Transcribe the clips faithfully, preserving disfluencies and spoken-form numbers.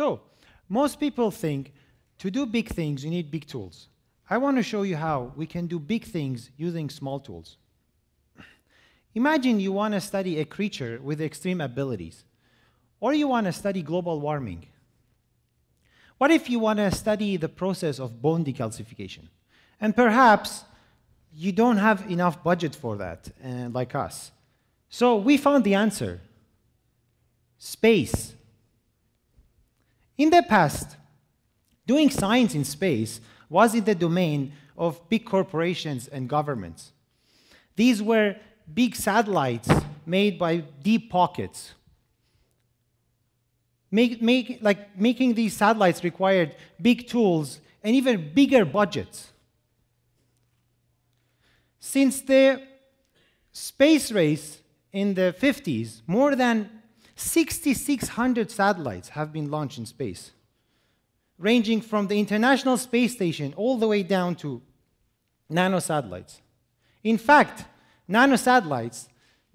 So most people think to do big things, you need big tools. I want to show you how we can do big things using small tools. Imagine you want to study a creature with extreme abilities, or you want to study global warming. What if you want to study the process of bone decalcification? And perhaps you don't have enough budget for that, uh, like us. So we found the answer. Space. In the past, doing science in space was in the domain of big corporations and governments. These were big satellites made by deep pockets. Make, make, like, making these satellites required big tools and even bigger budgets. Since the space race in the fifties, more than six thousand six hundred satellites have been launched in space, ranging from the International Space Station all the way down to nanosatellites. In fact, nanosatellites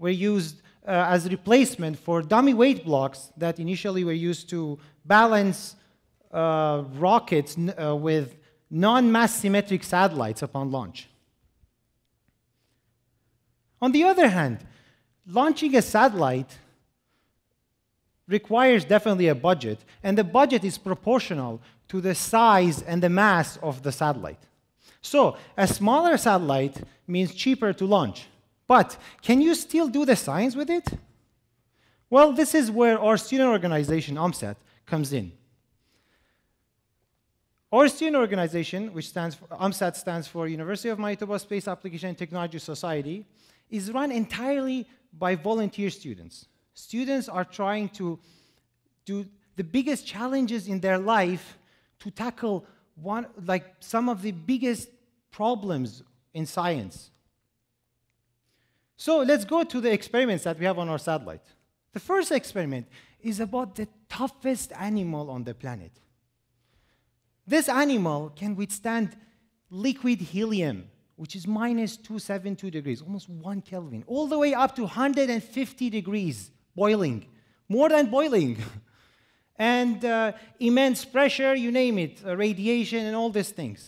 were used Uh, as replacement for dummy weight blocks that initially were used to balance uh, rockets n uh, with non-mass symmetric satellites upon launch. On the other hand, launching a satellite requires definitely a budget, and the budget is proportional to the size and the mass of the satellite. So a smaller satellite means cheaper to launch. But can you still do the science with it? Well, this is where our student organization, OMSAT, comes in. Our student organization, which stands for, OMSAT stands for University of Manitoba Space Application and Technology Society, is run entirely by volunteer students. Students are trying to do the biggest challenges in their life to tackle one, like some of the biggest problems in science. So let's go to the experiments that we have on our satellite. The first experiment is about the toughest animal on the planet. This animal can withstand liquid helium, which is minus two hundred seventy-two degrees, almost one Kelvin, all the way up to one hundred fifty degrees boiling, more than boiling. And uh, immense pressure, you name it, uh, radiation and all these things.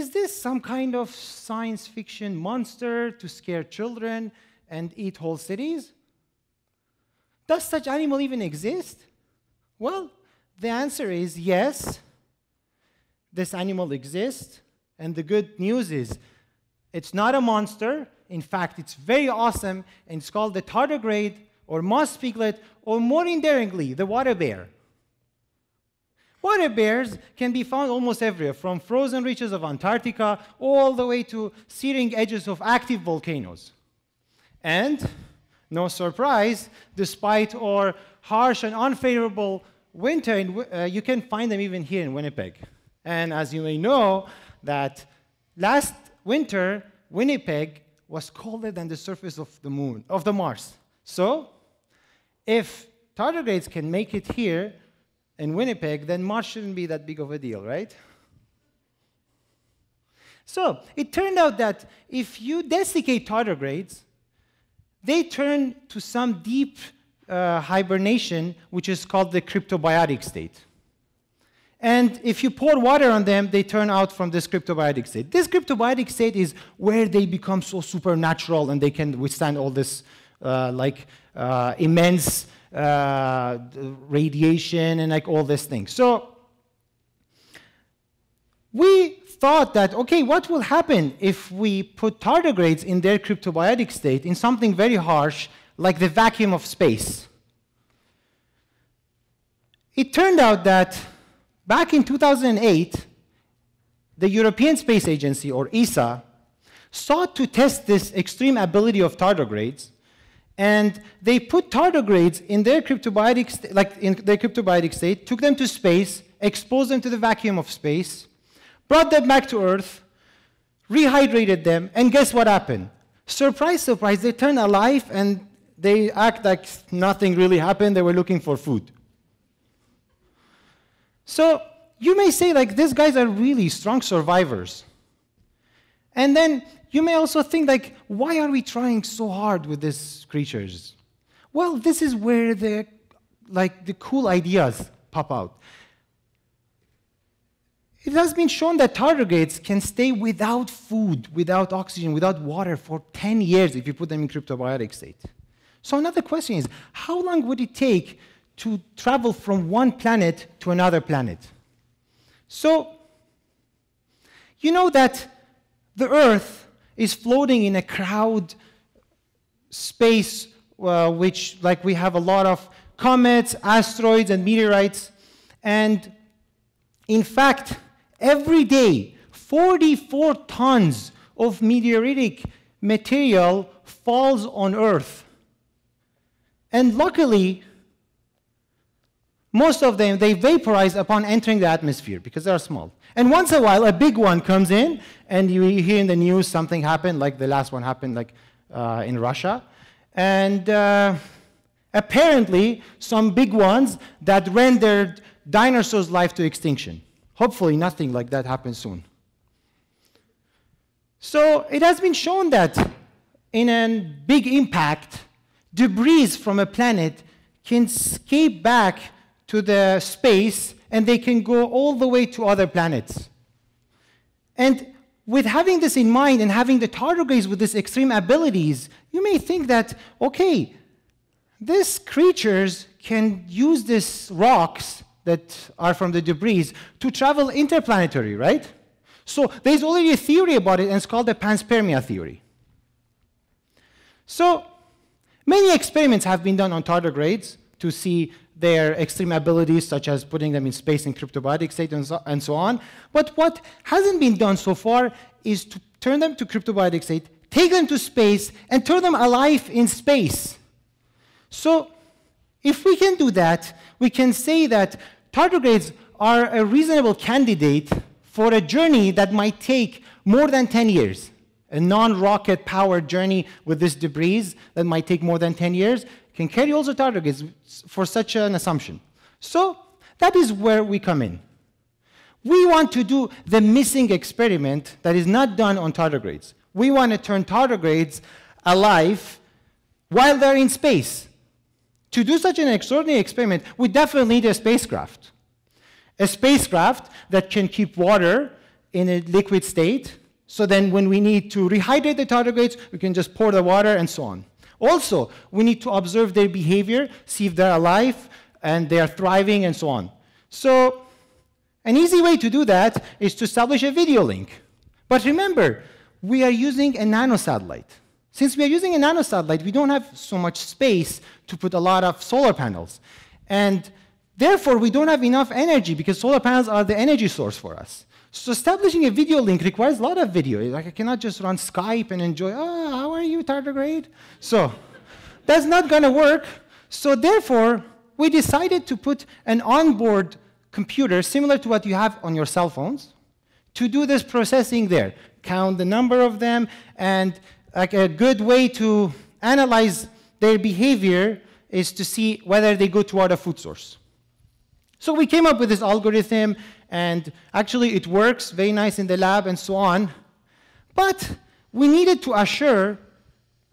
Is this some kind of science fiction monster to scare children and eat whole cities? Does such animal even exist? Well, the answer is yes. This animal exists, and the good news is it's not a monster. In fact, it's very awesome, and it's called the tardigrade or moss piglet, or more endearingly, the water bear. Water bears can be found almost everywhere, from frozen reaches of Antarctica all the way to searing edges of active volcanoes. And, no surprise, despite our harsh and unfavorable winter, in, uh, you can find them even here in Winnipeg. And as you may know, that last winter, Winnipeg was colder than the surface of the moon, of the Mars. So, if tardigrades can make it here, in Winnipeg, then Mars shouldn't be that big of a deal, right? So it turned out that if you desiccate tardigrades, they turn to some deep uh, hibernation, which is called the cryptobiotic state. And if you pour water on them, they turn out from this cryptobiotic state. This cryptobiotic state is where they become so supernatural and they can withstand all this uh, like uh, immense Uh, radiation and like all these things. So we thought that, okay, what will happen if we put tardigrades in their cryptobiotic state in something very harsh, like the vacuum of space? It turned out that back in two thousand eight, the European Space Agency, or E S A, sought to test this extreme ability of tardigrades. And they put tardigrades in their cryptobiotic, like in their cryptobiotic state, took them to space, exposed them to the vacuum of space, brought them back to Earth, rehydrated them, and guess what happened? Surprise, surprise, they turned alive and they act like nothing really happened. They were looking for food. So you may say, like, these guys are really strong survivors. And then you may also think, like, why are we trying so hard with these creatures? Well, this is where the, like, the cool ideas pop out. It has been shown that tardigrades can stay without food, without oxygen, without water for ten years if you put them in cryptobiotic state. So another question is, how long would it take to travel from one planet to another planet? So, you know that the Earth is floating in a crowd space, uh, which, like, we have a lot of comets, asteroids, and meteorites. And in fact, every day, forty-four tons of meteoritic material falls on Earth. And luckily, most of them, they vaporize upon entering the atmosphere because they are small. And once in a while, a big one comes in, and you hear in the news something happened, like the last one happened like uh, in Russia. And uh, apparently, some big ones that rendered dinosaurs' life to extinction. Hopefully, nothing like that happens soon. So it has been shown that in a big impact, debris from a planet can escape back to the space, and they can go all the way to other planets. And with having this in mind and having the tardigrades with these extreme abilities, you may think that, okay, these creatures can use these rocks that are from the debris to travel interplanetary, right? So there's already a theory about it, and it's called the panspermia theory. So many experiments have been done on tardigrades to see their extreme abilities, such as putting them in space in cryptobiotic state and so, and so on. But what hasn't been done so far is to turn them to cryptobiotic state, take them to space, and turn them alive in space. So if we can do that, we can say that tardigrades are a reasonable candidate for a journey that might take more than ten years. A non-rocket-powered journey with this debris that might take more than ten years can carry also tardigrades for such an assumption. So that is where we come in. We want to do the missing experiment that is not done on tardigrades. We want to turn tardigrades alive while they're in space. To do such an extraordinary experiment, we definitely need a spacecraft. A spacecraft that can keep water in a liquid state. So then when we need to rehydrate the tardigrades, we can just pour the water and so on. Also, we need to observe their behavior, see if they're alive and they are thriving and so on. So an easy way to do that is to establish a video link. But remember, we are using a nanosatellite. Since we are using a nanosatellite, we don't have so much space to put a lot of solar panels. And therefore, we don't have enough energy because solar panels are the energy source for us. So establishing a video link requires a lot of video. Like, I cannot just run Skype and enjoy, oh, how are you, tardigrade? So that's not going to work. So therefore, we decided to put an onboard computer, similar to what you have on your cell phones, to do this processing there. Count the number of them, and like a good way to analyze their behavior is to see whether they go toward a food source. So we came up with this algorithm, and actually it works very nice in the lab and so on. But we needed to assure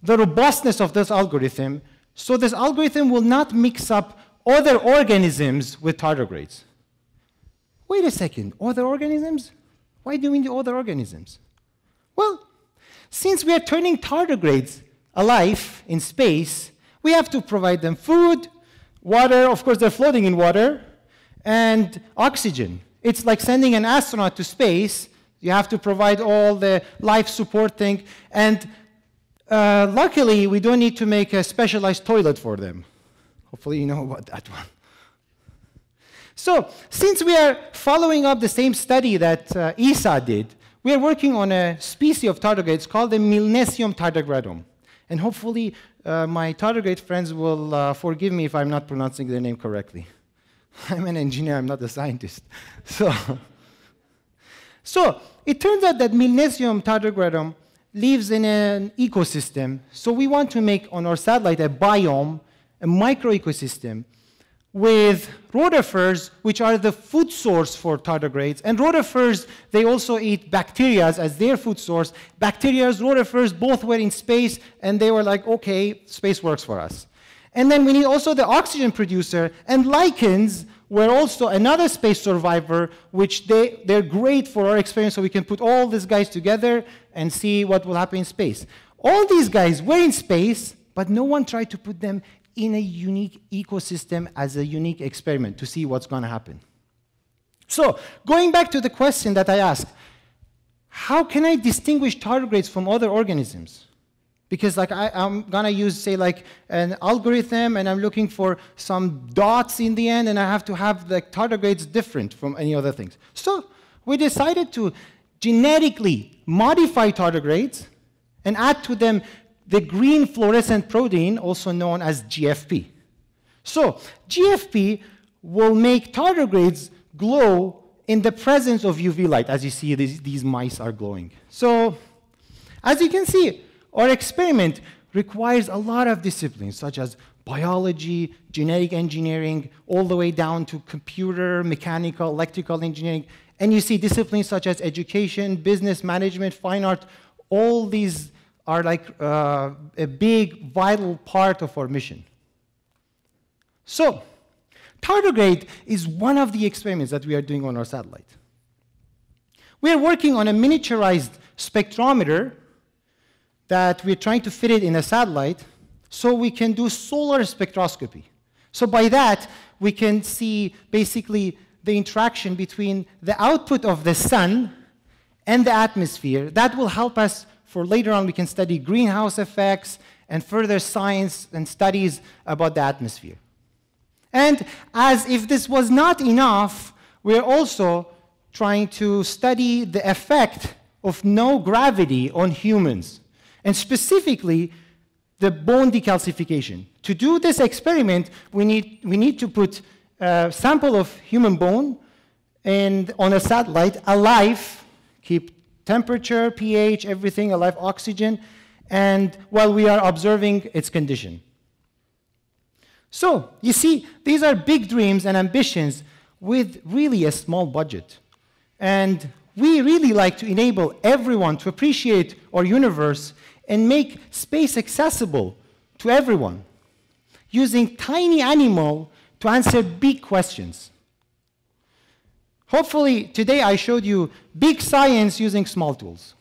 the robustness of this algorithm, so this algorithm will not mix up other organisms with tardigrades. Wait a second, other organisms? Why do we need other organisms? Well, since we are turning tardigrades alive in space, we have to provide them food, water, of course they're floating in water, and oxygen. It's like sending an astronaut to space. You have to provide all the life support thing. And uh, luckily, we don't need to make a specialized toilet for them. Hopefully you know about that one. So since we are following up the same study that uh, E S A did, we are working on a species of tardigrades called the Milnesium tardigradum. And hopefully uh, my tardigrade friends will uh, forgive me if I'm not pronouncing their name correctly. I'm an engineer, I'm not a scientist. So, so it turns out that Milnesium tardigradum lives in an ecosystem. So we want to make on our satellite a biome, a microecosystem, with rotifers, which are the food source for tardigrades. And rotifers, they also eat bacteria as their food source. Bacteria, rotifers, both were in space, and they were like, okay, space works for us. And then we need also the oxygen producer and lichens, were also another space survivor, which they, they're great for our experience, so we can put all these guys together and see what will happen in space. All these guys were in space, but no one tried to put them in a unique ecosystem as a unique experiment to see what's going to happen. So, going back to the question that I asked, how can I distinguish tardigrades from other organisms? Because like I, I'm going to use, say, like an algorithm, and I'm looking for some dots in the end, and I have to have like tardigrades different from any other things. So we decided to genetically modify tardigrades and add to them the green fluorescent protein, also known as G F P. So G F P will make tardigrades glow in the presence of U V light. As you see, these, these mice are glowing. So as you can see, our experiment requires a lot of disciplines, such as biology, genetic engineering, all the way down to computer, mechanical, electrical engineering. And you see disciplines such as education, business management, fine art. All these are like uh, a big, vital part of our mission. So tardigrade is one of the experiments that we are doing on our satellite. We are working on a miniaturized spectrometer that we're trying to fit it in a satellite so we can do solar spectroscopy. So by that, we can see basically the interaction between the output of the sun and the atmosphere. That will help us for later on, we can study greenhouse effects and further science and studies about the atmosphere. And as if this was not enough, we're also trying to study the effect of no gravity on humans, and specifically the bone decalcification. To do this experiment, we need, we need to put a sample of human bone and on a satellite, alive, keep temperature, pH, everything, alive, oxygen, and while we are observing its condition. So, you see, these are big dreams and ambitions with really a small budget. And we really like to enable everyone to appreciate our universe and make space accessible to everyone, using tiny animal to answer big questions. Hopefully, today I showed you big science using small tools.